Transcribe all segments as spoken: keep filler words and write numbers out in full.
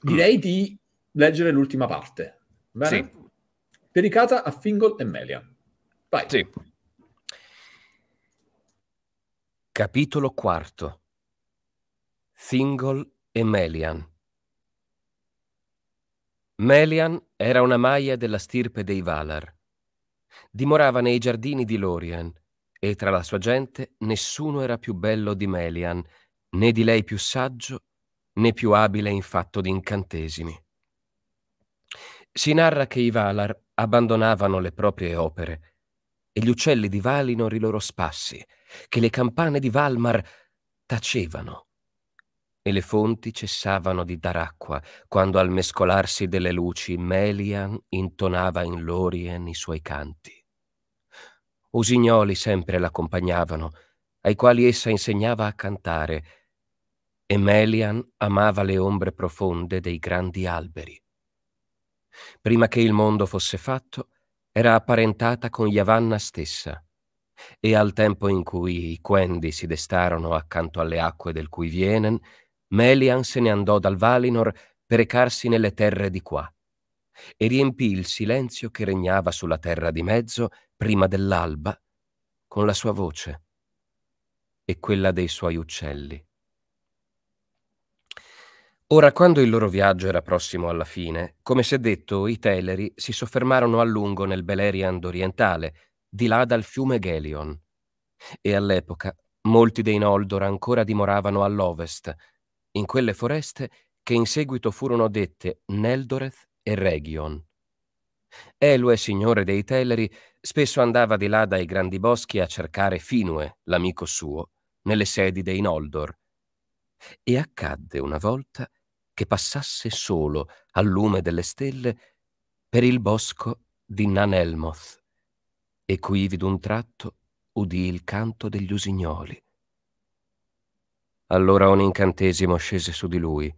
Direi di leggere l'ultima parte. Bene? Sì. Dedicata a Thingol e Melian. Vai. Sì. Capitolo quarto. Thingol e Melian. Melian era una Maia della stirpe dei Valar. Dimorava nei giardini di Lórien e tra la sua gente nessuno era più bello di Melian, né di lei più saggio, né più abile in fatto di incantesimi. Si narra che i Valar abbandonavano le proprie opere e gli uccelli di Valinor i loro spassi, che le campane di Valmar tacevano e le fonti cessavano di dar acqua quando al mescolarsi delle luci Melian intonava in Lórien i suoi canti. Usignoli sempre l'accompagnavano, ai quali essa insegnava a cantare, e Melian amava le ombre profonde dei grandi alberi. Prima che il mondo fosse fatto, era apparentata con Yavanna stessa, e al tempo in cui i Quendi si destarono accanto alle acque del cui Vienen, Melian se ne andò dal Valinor per recarsi nelle terre di qua, e riempì il silenzio che regnava sulla terra di mezzo prima dell'alba con la sua voce e quella dei suoi uccelli. Ora, quando il loro viaggio era prossimo alla fine, come si è detto, i Teleri si soffermarono a lungo nel Beleriand orientale, di là dal fiume Gelion, e all'epoca molti dei Noldor ancora dimoravano all'ovest, in quelle foreste che in seguito furono dette Neldoreth e Region. Elwë, signore dei Teleri, spesso andava di là dai grandi boschi a cercare Finue, l'amico suo, nelle sedi dei Noldor, e accadde una volta che passasse solo al lume delle stelle per il bosco di Nan Elmoth, e qui d'un tratto udì il canto degli usignoli. Allora un incantesimo scese su di lui,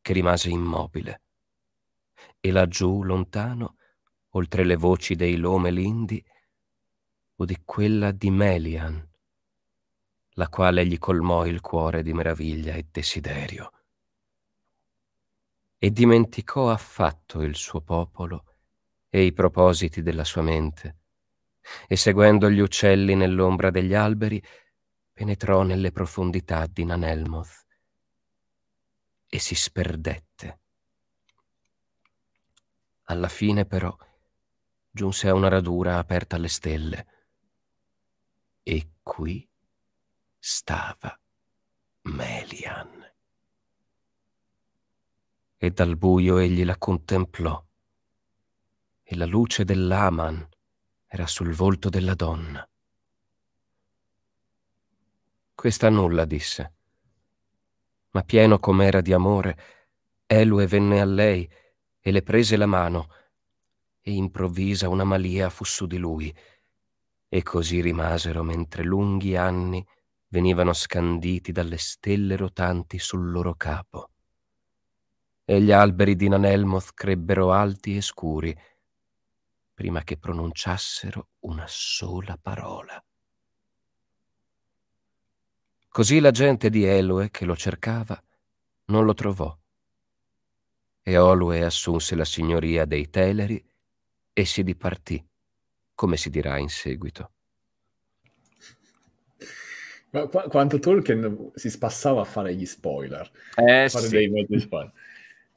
che rimase immobile, e laggiù lontano, oltre le voci dei Lomelindi, udì quella di Melian, la quale gli colmò il cuore di meraviglia e desiderio. E dimenticò affatto il suo popolo e i propositi della sua mente, e seguendo gli uccelli nell'ombra degli alberi, penetrò nelle profondità di Nan Elmoth e si sperdette. Alla fine, però, giunse a una radura aperta alle stelle, e qui stava Melian. E dal buio egli la contemplò, e la luce dell'Aman era sul volto della donna. Questa nulla disse, ma pieno com'era di amore, Elwë venne a lei e le prese la mano, e improvvisa una malia fu su di lui, e così rimasero mentre lunghi anni venivano scanditi dalle stelle rotanti sul loro capo. E gli alberi di Nan Elmoth crebbero alti e scuri, prima che pronunciassero una sola parola. Così la gente di Elwë, che lo cercava, non lo trovò, e Olwë assunse la signoria dei Teleri e si dipartì, come si dirà in seguito. Ma qu quanto Tolkien si spassava a fare gli spoiler. Eh, a fare sì. Dei spoiler.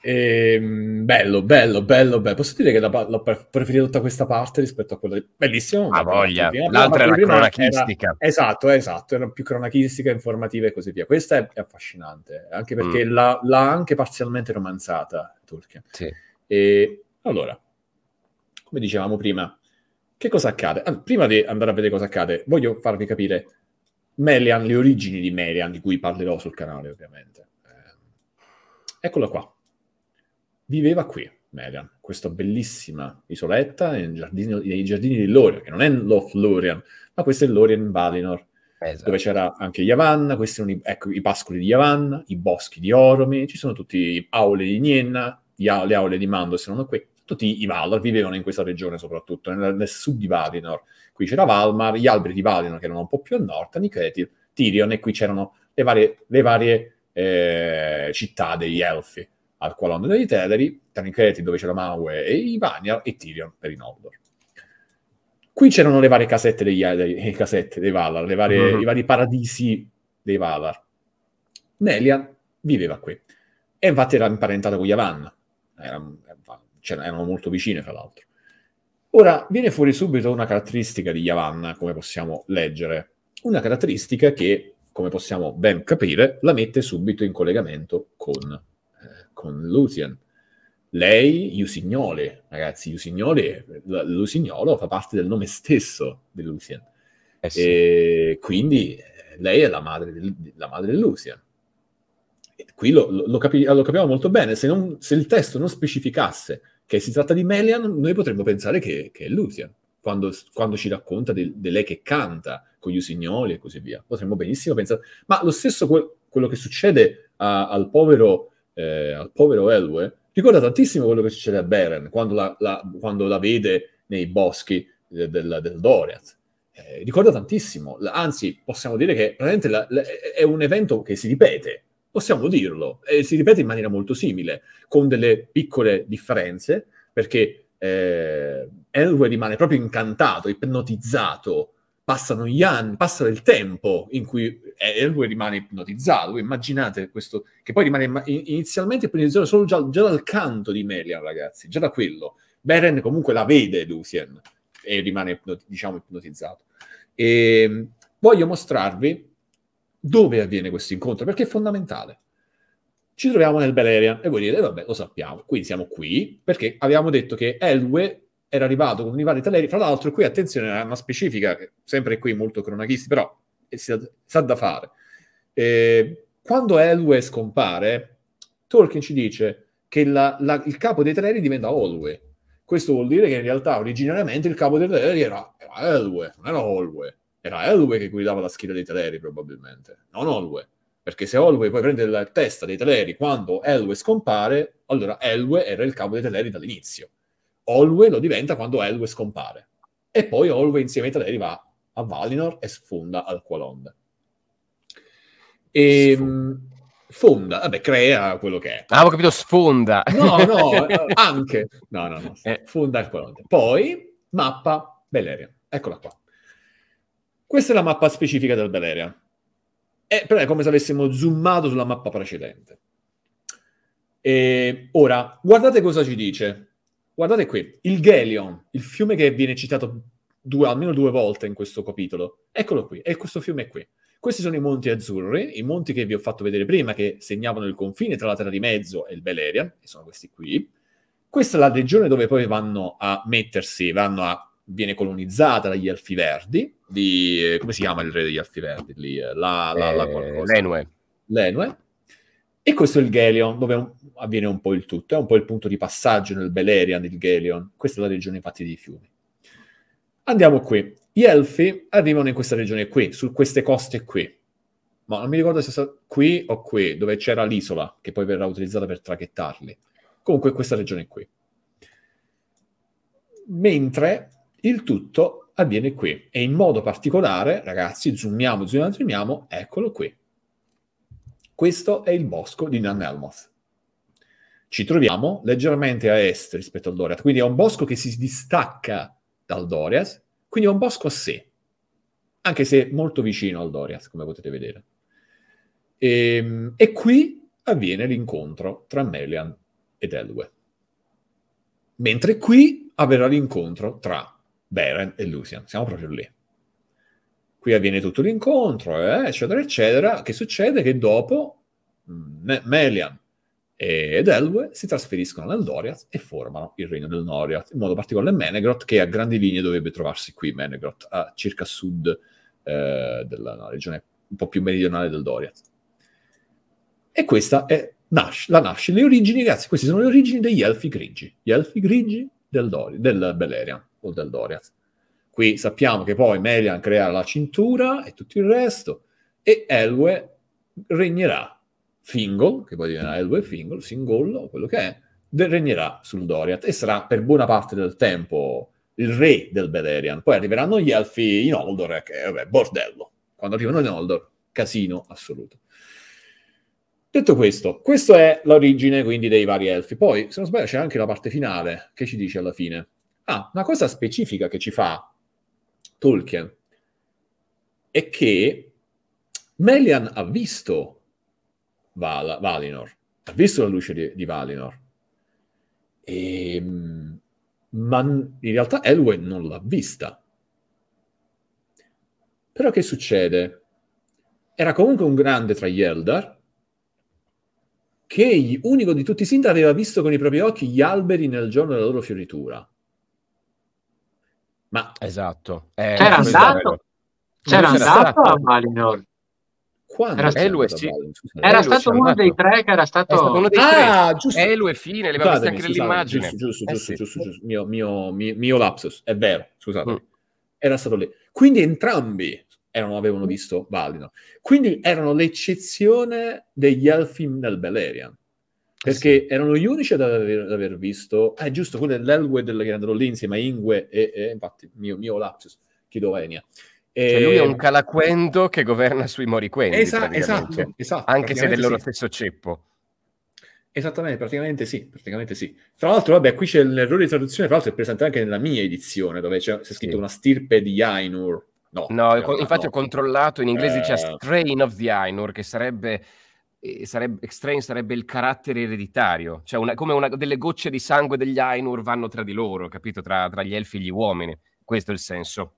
Ehm, bello, bello, bello, bello. Posso dire che l'ho preferito tutta questa parte rispetto a quella di... bellissimo. Ah, voglia. L'altra era cronachistica. Era... Esatto, esatto. Era più cronachistica, informativa e così via. Questa è, è affascinante, anche perché mm. l'ha anche parzialmente romanzata Tolkien. Sì. E allora, come dicevamo prima, che cosa accade? Allora, prima di andare a vedere cosa accade, voglio farvi capire Melian, le origini di Melian, di cui parlerò sul canale, ovviamente. Eh, eccola qua. Viveva qui, Melian, questa bellissima isoletta nei giardini, nei giardini di Lórien, che non è Lórien, ma questo è Lórien Valinor, esatto. Dove c'era anche Yavanna, questi sono i, ecco, i pascoli di Yavanna, i boschi di Oromi, ci sono tutti i aule di Nienna, le aule di Mando sono qui, tutti i Valar vivevano in questa regione soprattutto, nel, nel sud di Valinor. Qui c'era Valmar, gli alberi di Valinor che erano un po' più a nord, Nicaetil, Tirion, e qui c'erano le varie, le varie eh, città degli Elfi. al Qualon dei Teleri, Tancredi dove c'era Maue e i Vanyar, e Tirion per i Noldor. Qui c'erano le varie casette degli, dei, casette dei Valar, le varie, mm-hmm. i vari paradisi dei Valar. Melian viveva qui, e infatti era imparentata con Yavanna, era, erano molto vicine fra l'altro. Ora, viene fuori subito una caratteristica di Yavanna, come possiamo leggere, una caratteristica che, come possiamo ben capire, la mette subito in collegamento con, eh, con Lúthien. Lei, Iusignole, ragazzi, Iusignole, l'Usignolo fa parte del nome stesso di Lúthien. Eh sì. E quindi lei è la madre di Lúthien. Qui lo, lo, capi lo capiamo molto bene, se, non, se il testo non specificasse che si tratta di Melian, noi potremmo pensare che, che è Lúthien, quando, quando ci racconta di lei che canta con gli usignoli e così via. Potremmo benissimo pensare... Ma lo stesso que quello che succede a, al povero, eh, al povero Elwë ricorda tantissimo quello che succede a Beren, quando la, la, quando la vede nei boschi del, del, del Doriath. Eh, ricorda tantissimo, anzi possiamo dire che veramente la, la, è un evento che si ripete, possiamo dirlo, e si ripete in maniera molto simile, con delle piccole differenze, perché eh, Elwë rimane proprio incantato, ipnotizzato, passano gli anni, passa il tempo in cui Elwë rimane ipnotizzato. Voi immaginate questo, che poi rimane inizialmente ipnotizzato solo già, già dal canto di Melian, ragazzi, già da quello. Beren comunque la vede Lúthien e rimane, diciamo, ipnotizzato. E voglio mostrarvi dove avviene questo incontro, perché è fondamentale. Ci troviamo nel Beleriand, e voi dite, vabbè, lo sappiamo, quindi siamo qui, perché avevamo detto che Elwë era arrivato con i vari Teleri, fra l'altro qui, attenzione, era una specifica, sempre qui molto cronachisti, però si sa da fare. Eh, quando Elwë scompare, Tolkien ci dice che la, la, il capo dei Teleri diventa Olwë. Questo vuol dire che in realtà originariamente il capo dei Teleri era, era Elwë, non era Olwë. Era Elwë che guidava la schiera dei Teleri, probabilmente, non Olwë. Perché se Olwë poi prende la testa dei Teleri quando Elwë scompare, allora Elwë era il capo dei Teleri dall'inizio. Olwë lo diventa quando Elwë scompare. E poi Olwë insieme ai Teleri va a Valinor e sfonda al Qualon. E sfonda. fonda, vabbè, crea quello che è. Ah, ho capito, sfonda. No, no, anche. No, no, no. Fonda al Qualon. Poi mappa Beleriand. Eccola qua. Questa è la mappa specifica del Beleriand. È, però è come se avessimo zoomato sulla mappa precedente. E ora, guardate cosa ci dice. Guardate qui, il Gelion, il fiume che viene citato due, almeno due volte in questo capitolo. Eccolo qui, è questo fiume qui. Questi sono i monti azzurri, i monti che vi ho fatto vedere prima, che segnavano il confine tra la Terra di Mezzo e il Beleriand, che sono questi qui. Questa è la regione dove poi vanno a mettersi, vanno a... viene colonizzata dagli Alfi Verdi, di, eh, come si chiama il re degli Alfi Verdi? Lì, eh, la, la, la qualcosa. L'Enue. L'Enue. E questo è il Gelion, dove un, avviene un po' il tutto, è un po' il punto di passaggio nel Beleriand, il Gelion. Questa è la regione infatti dei fiumi. Andiamo qui. Gli Elfi arrivano in questa regione qui, su queste coste qui. Ma non mi ricordo se è qui o qui, dove c'era l'isola, che poi verrà utilizzata per traghettarli. Comunque questa regione qui. Mentre... il tutto avviene qui, e in modo particolare, ragazzi, zoomiamo, zoomiamo, zoomiamo, eccolo qui. Questo è il bosco di Nan Elmoth. Ci troviamo leggermente a est rispetto al Doriath, quindi è un bosco che si distacca dal Doriath, quindi è un bosco a sé, anche se molto vicino al Doriath, come potete vedere. E, e qui avviene l'incontro tra Melian ed Elwë. Mentre qui avverrà l'incontro tra Beren e Lúthien, siamo proprio lì. Qui avviene tutto l'incontro, eh, eccetera, eccetera. Che succede? Che dopo Me Melian ed Elwë si trasferiscono nel Doriath e formano il regno del Doriath, in modo particolare Menegroth, che a grandi linee dovrebbe trovarsi qui, Menegroth, a circa sud eh, della no, regione un po' più meridionale del Doriath. E questa è Nash, la nasce, le origini, ragazzi, queste sono le origini degli Elfi Grigi, gli Elfi Grigi del, Dori, del Beleriand o del Doriath. Qui sappiamo che poi Melian crea la cintura e tutto il resto, e Elwë regnerà Thingol, che poi diventerà Elwë Thingol, Singollo, quello che è, regnerà sul Doriath e sarà per buona parte del tempo il re del Beleriand. Poi arriveranno gli Elfi in Oldor, che è bordello. Quando arrivano in Oldor, casino assoluto. Detto questo, questa è l'origine quindi dei vari elfi. Poi, se non sbaglio, c'è anche la parte finale che ci dice alla fine. Ah, una cosa specifica che ci fa Tolkien è che Melian ha visto Val Valinor, ha visto la luce di, di Valinor, e, ma in realtà Elwë non l'ha vista. Però che succede? Era comunque un grande tra gli Eldar, che unico di tutti i Sindar aveva visto con i propri occhi gli alberi nel giorno della loro fioritura. Ma esatto, eh, c'era andato, c'era andato a Valinor. Quando era, Elu, sì. era Elu, stato uno andato. dei tre che era stato. È stato uno dei ah, tre. giusto. Elu e fine, le abbiamo viste anche nell'immagine. Giusto, giusto, eh, giusto, sì. giusto, giusto. Mio, mio, mio, mio lapsus, è vero, scusate. Mm. Era stato lì. Quindi entrambi erano, avevano visto Valinor. Quindi erano l'eccezione degli elfi nel Beleriand. Perché sì. erano gli unici ad aver, ad aver visto... Ah, è giusto, quello dell'Elwë del Grande lì insieme a Ingwe e, e... Infatti, mio, mio lapsus, chiedo Enia. E... Cioè lui è un calaquendo che governa sui moriquendi, Esa esatto, esatto. Anche se del loro sì. stesso ceppo. Esattamente, praticamente sì, praticamente sì. Tra l'altro, vabbè, qui c'è l'errore di traduzione, tra l'altro è presente anche nella mia edizione, dove c'è scritto sì. una stirpe di Ainur. No, no realtà, infatti no. ho controllato, in inglese eh... c'è strain of the Ainur, che sarebbe... Sarebbe, strain sarebbe il carattere ereditario, cioè una, come una, delle gocce di sangue degli Ainur vanno tra di loro, capito? Tra, tra gli elfi e gli uomini, questo è il senso.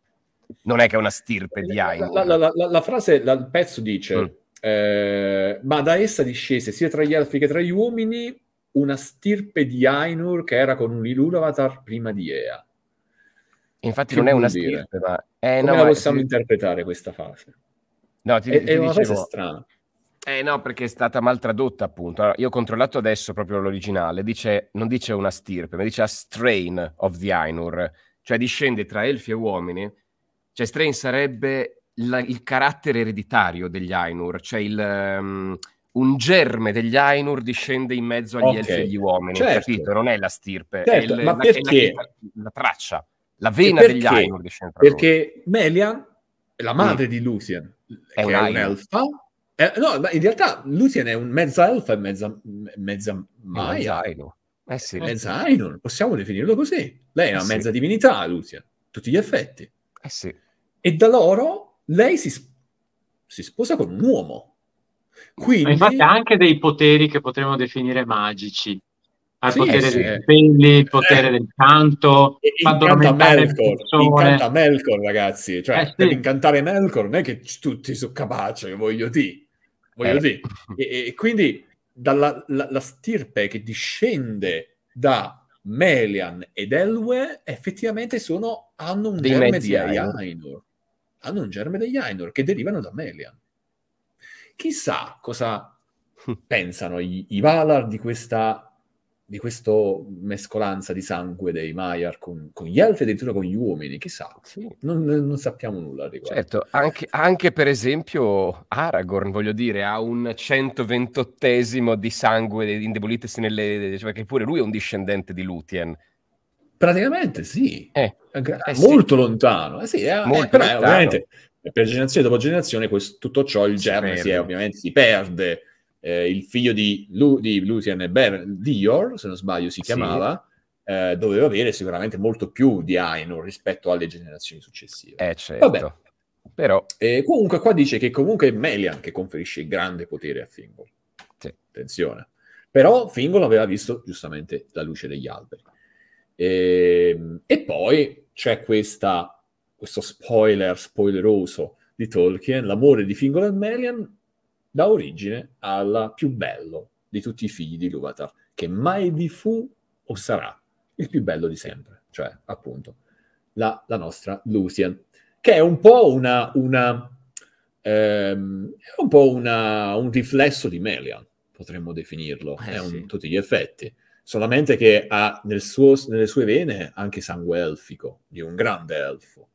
Non è che è una stirpe di Ainur. La, la, la, la frase, la, il pezzo dice: mm. eh, ma da essa discese sia tra gli elfi che tra gli uomini una stirpe di Ainur che era con un Ilúvatar prima di Ea. Infatti, che non è una dire? stirpe, ma eh, come no, la possiamo ti... interpretare questa frase? No, ti, è, ti è una dicevo... frase strana. Eh no, perché è stata mal tradotta, appunto. Allora, io ho controllato adesso proprio l'originale, dice, non dice una stirpe, ma dice a strain of the Ainur, cioè discende tra elfi e uomini, cioè strain sarebbe la, il carattere ereditario degli Ainur, cioè il, um, un germe degli Ainur discende in mezzo agli okay. elfi e agli uomini, certo. capito? Non è la stirpe, certo, è, il, ma la, perché? è la, la, la traccia, la vena degli Ainur discende tra Perché loro. Melian, la madre mm. di Lúthien, è che un è un'elfa, Eh, no, ma in realtà Lúthien è un mezza elfa e mezza, mezza Maia. Eh sì. Mezza Ainur, possiamo definirlo così. Lei è una eh mezza sì. divinità, Lúthien, tutti gli effetti. Eh sì. E da loro lei si, si sposa con un uomo. Quindi... Ma infatti ha anche dei poteri che potremmo definire magici. Ha il sì, potere sì. dei capelli, il potere eh. del canto, incanta Melkor, incanta Melkor, ragazzi. Cioè, eh sì. per incantare Melkor non è che tutti sono capaci, voglio dire. Voglio eh. dire. E, e quindi dalla, la, la stirpe che discende da Melian ed Elwë effettivamente sono, hanno un Dei germe degli Ainur. Ainur hanno un germe degli Ainur che derivano da Melian. Chissà cosa pensano i, i Valar di questa di questa mescolanza di sangue dei Maiar con, con gli elfi e addirittura con gli uomini, chissà, sì. non, non sappiamo nulla al riguardo. Certo, anche, anche per esempio Aragorn, voglio dire, ha un centoventotto di sangue indebolitesi nelle... Cioè, perché pure lui è un discendente di Lúthien. Praticamente sì, eh. Eh, molto sì. lontano, eh, sì, è, molto eh, però, lontano. Ovviamente per generazione dopo generazione questo, tutto ciò, il si germe si è, ovviamente si perde. Eh, il figlio di, Lu di Lúthien e Beren, Dior, se non sbaglio si chiamava, sì. eh, doveva avere sicuramente molto più di Ainur rispetto alle generazioni successive. Eh, certo. Vabbè. Però... Eh, comunque qua dice che comunque è Melian che conferisce grande potere a Thingol. Sì. Attenzione. Però Thingol aveva visto giustamente la luce degli alberi. E, e poi c'è questa, questo spoiler spoileroso di Tolkien, l'amore di Thingol e Melian dà origine alla più bello di tutti i figli di Ilúvatar, che mai vi fu o sarà il più bello di sempre, cioè appunto la, la nostra Lúthien, che è un po' una, una ehm, è un po' una, un riflesso di Melian, potremmo definirlo, eh, è un, sì. tutti gli effetti, solamente che ha nel suo, nelle sue vene anche sangue elfico, di un grande elfo,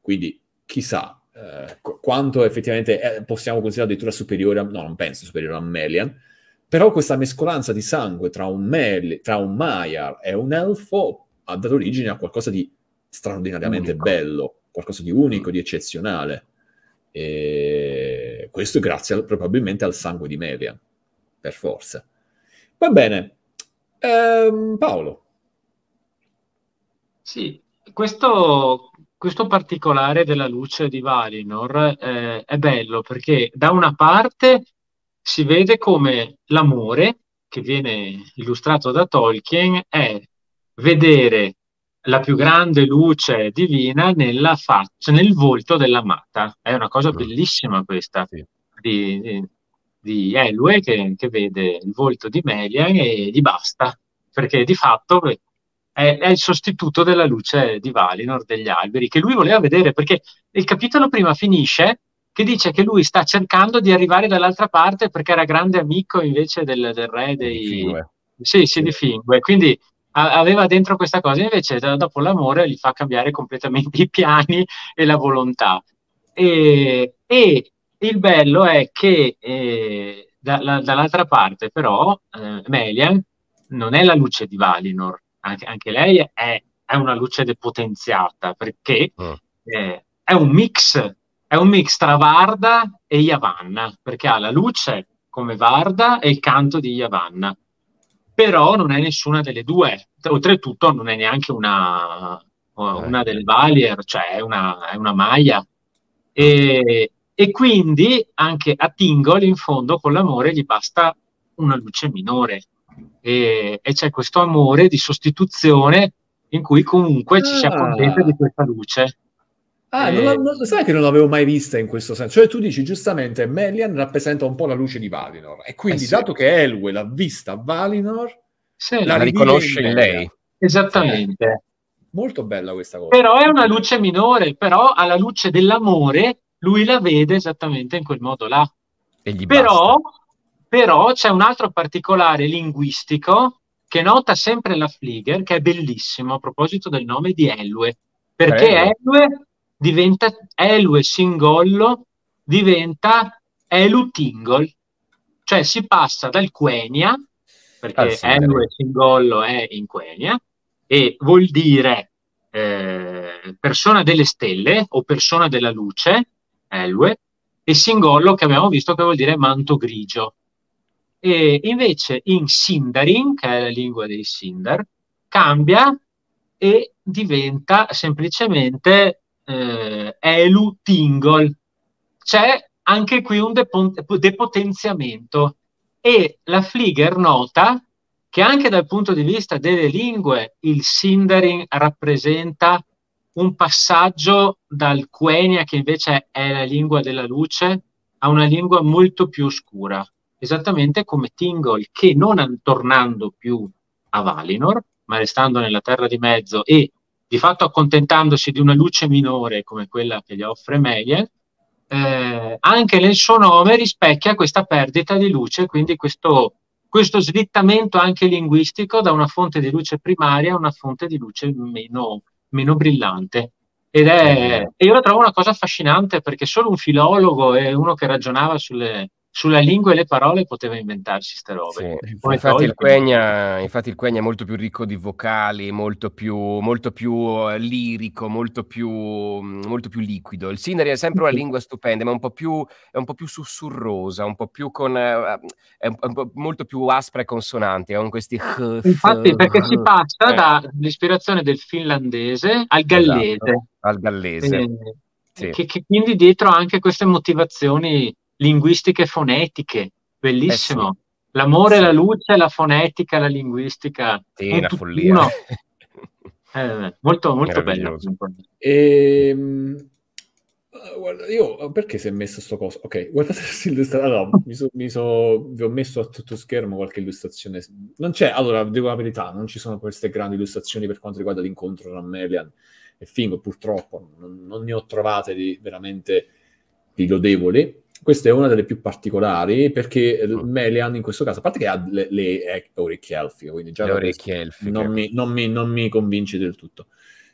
quindi chissà Eh, qu quanto effettivamente è, possiamo considerare addirittura superiore a, no, non penso superiore a Melian, però questa mescolanza di sangue tra un, Mel tra un Maiar e un elfo ha dato origine a qualcosa di straordinariamente unico. bello, qualcosa di unico, di eccezionale, e questo grazie al, probabilmente al sangue di Melian, per forza. Va bene. Ehm, Paolo. Sì, questo, questo particolare della luce di Valinor eh, è bello perché da una parte si vede come l'amore, che viene illustrato da Tolkien, è vedere la più grande luce divina nella faccia, nel volto dell'amata. È una cosa bellissima questa, sì. di, di, di Elwë che, che vede il volto di Melian e gli basta, perché di fatto è, è il sostituto della luce di Valinor degli alberi, che lui voleva vedere, perché il capitolo prima finisce che dice che lui sta cercando di arrivare dall'altra parte perché era grande amico invece del, del re dei... Fingue. Sì, sì, sì, di Fingue, quindi aveva dentro questa cosa, invece dopo l'amore gli fa cambiare completamente i piani e la volontà. E, e il bello è che eh, da, la, dall'altra parte però eh, Melian non è la luce di Valinor, anche, anche lei è, è una luce depotenziata, perché mm. eh, è un mix, è un mix tra Varda e Yavanna, perché ha la luce come Varda e il canto di Yavanna. Però non è nessuna delle due, oltretutto non è neanche una, una del Valier, cioè è una, è una Maia. E, e quindi anche a Thingol, in fondo, con l'amore gli basta una luce minore. E, e c'è questo amore di sostituzione in cui comunque ci si accontenta di questa luce. Ah, eh, non, non, sai che non l'avevo mai vista in questo senso, cioè tu dici giustamente Melian rappresenta un po' la luce di Valinor e quindi eh sì. dato che Elwë l'ha vista a Valinor sì, la, la riconosce in lei, esattamente, eh, molto bella questa cosa, però è una luce minore, però alla luce dell'amore lui la vede esattamente in quel modo là, e gli però, però c'è un altro particolare linguistico che nota sempre la Flieger, che è bellissimo a proposito del nome di Elwë, perché eh, Elwë diventa Elwë Singollo, diventa Elu Thingol, cioè si passa dal Quenya, perché ah, sì, Elwë Singollo è in Quenya e vuol dire eh, persona delle stelle o persona della luce, Elwë, e Singollo che abbiamo visto che vuol dire manto grigio. E invece in Sindarin, che è la lingua dei Sindar, cambia e diventa semplicemente Eh, Elu Thingol. C'è anche qui un depotenziamento e la Flieger nota che anche dal punto di vista delle lingue il Sindarin rappresenta un passaggio dal Quenya, che invece è la lingua della luce, a una lingua molto più oscura, esattamente come Thingol, che non tornando più a Valinor ma restando nella terra di mezzo e di fatto accontentandosi di una luce minore come quella che gli offre Melian, eh, anche nel suo nome rispecchia questa perdita di luce, quindi questo, questo slittamento anche linguistico da una fonte di luce primaria a una fonte di luce meno, meno brillante. Ed è, e io la trovo una cosa affascinante, perché solo un filologo e uno che ragionava sulle... sulla lingua e le parole poteva inventarsi ste robe. Sì, infatti, il Quenya, infatti il Quenya è molto più ricco di vocali, molto più, molto più lirico, molto più, molto più liquido. Il Sindarin è sempre una lingua stupenda, ma un po' più, è un po' più sussurrosa, un po' più con, è un po' molto più aspra e consonante, con questi... Infatti, perché si passa eh. dall'ispirazione del finlandese al gallese. Esatto, al gallese. Eh, sì. che, che quindi dietro anche queste motivazioni linguistiche fonetiche, bellissimo. Eh sì. L'amore, sì. la luce, la fonetica, la linguistica. Sì, è una follia. No. eh, molto, molto bello. E... Guarda, io perché si è messo sto coso? Ok, guardate l'illustrazione. Allora, mi so, mi so, vi ho messo a tutto schermo qualche illustrazione. Non c'è, allora, devo la verità, non ci sono queste grandi illustrazioni per quanto riguarda l'incontro tra Melian e Fingo, purtroppo. Non, non ne ho trovate di veramente di lodevoli. Questa è una delle più particolari, perché Melian in questo caso, a parte che ha le, le orecchie elfiche, quindi già le orecchie elfiche. Non, mi, non, mi, non mi convince del tutto.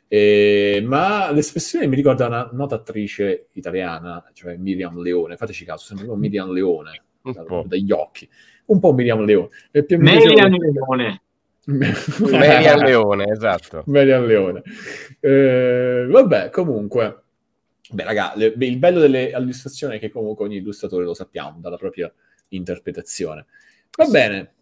Eh, ma l'espressione mi ricorda una nota attrice italiana, cioè Miriam Leone, fateci caso, sembra un Miriam Leone, un da, dagli occhi. Un po' Miriam Leone. Miriam Leone. Miriam Leone, esatto. Miriam Leone. Eh, vabbè, comunque... Beh, raga, le, il bello delle illustrazioni è che comunque ogni illustratore, lo sappiamo, dalla propria interpretazione. Va bene,